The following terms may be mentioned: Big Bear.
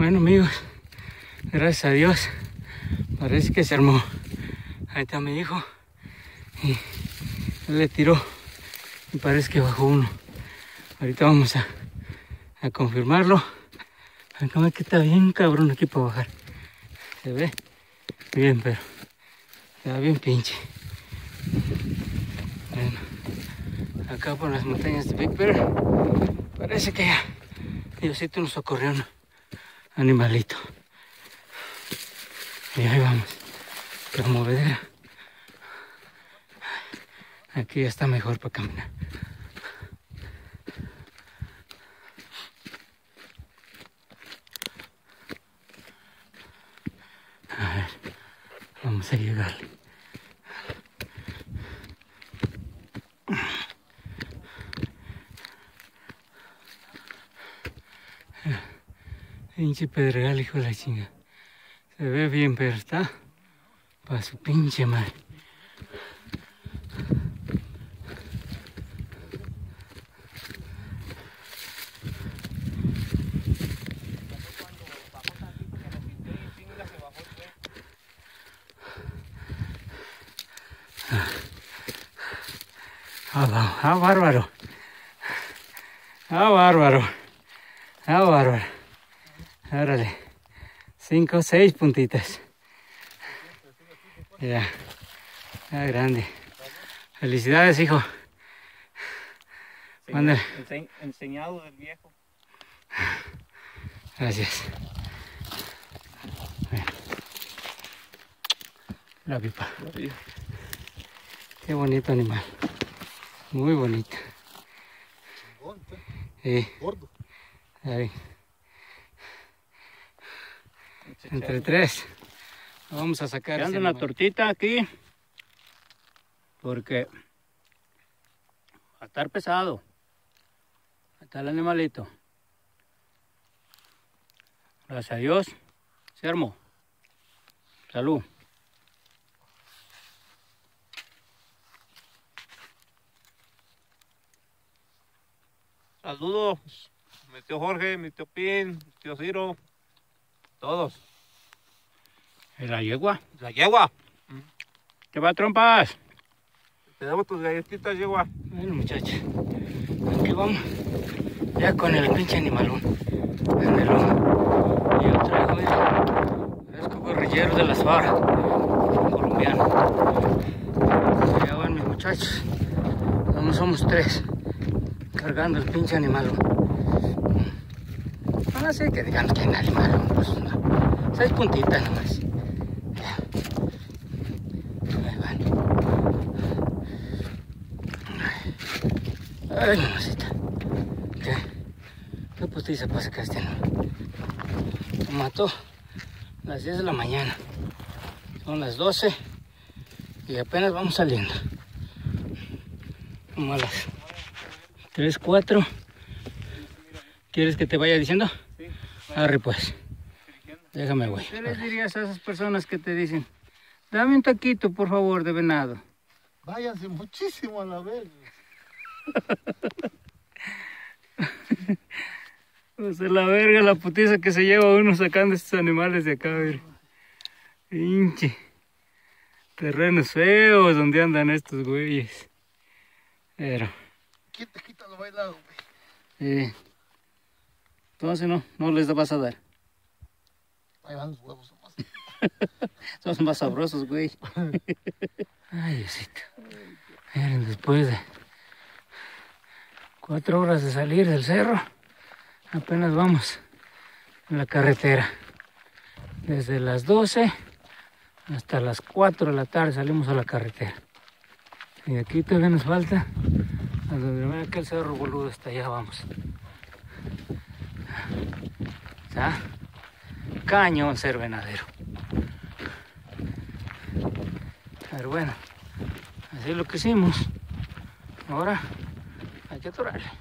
Bueno, amigos, gracias a Dios, parece que se armó. Ahí está mi hijo y él le tiró y parece que bajó uno. Ahorita vamos a confirmarlo. Acá me queda bien cabrón aquí para bajar. Se ve bien, pero se ve bien pinche. Bueno, acá por las montañas de Big Bear parece que ya Diosito nos socorrió un animalito. Y ahí vamos, promovedera. Aquí ya está mejor para caminar. A ver, vamos a llegarle. Pinche pedregal, hijo de la chinga. Se ve bien, pero está para su pinche madre. Ah, bárbaro. Ah, bárbaro. Ah, bárbaro. Árale. 5 o 6 puntitas. Ya. Ah, grande. Felicidades, hijo. Mándale. Enseñado del viejo. Gracias. Bien. La pipa. Qué bonito animal. Muy bonita. Gordo. Ahí. Entre 3. Vamos a sacar una tortita aquí. Porque va a estar pesado. Está el animalito. Gracias a Dios. Se armó. Salud. Saludos, mi tío Jorge, mi tío Pin, mi tío Ciro, todos. ¿La yegua? La yegua. ¿Qué va, trompas? Te damos tus galletitas, yegua. Bueno, muchachos, aquí vamos. Ya con el pinche animalón. Yo traigo el fresco guerrillero de las varas, colombiano. Ya van mis muchachos. No somos 3. Cargando el pinche animal. Ahora sí que digamos que hay un animal, pues no. 6 puntitas nomás. Ya. Ahí van. Ay, mamacita. ¿Qué? ¿Qué postiza pasa que este no? Lo mató a las 10 de la mañana. Son las 12 y apenas vamos saliendo. Como a las 3, 4. ¿Quieres que te vaya diciendo? Sí. Bueno, arre pues. Déjame, güey. ¿Qué les dirías a esas personas que te dicen, dame un taquito, por favor, de venado? Váyanse muchísimo a la vez. Pues de la verga la putiza que se lleva uno sacando estos animales de acá, güey. Pinche. Terrenos feos donde andan estos güeyes. Pero... te quita lo bailado, güey. Entonces no les vas a dar. Ahí van los huevos nomás. Son más sabrosos, güey. Ay, Diosito. Miren, después de 4 horas de salir del cerro, apenas vamos en la carretera. Desde las 12 hasta las 4 de la tarde salimos a la carretera. Y aquí todavía nos falta... a donde mira aquel cerro boludo hasta allá vamos. ¿Está? Cañón ser venadero. Pero bueno, así es lo que hicimos. Ahora hay que atorarle.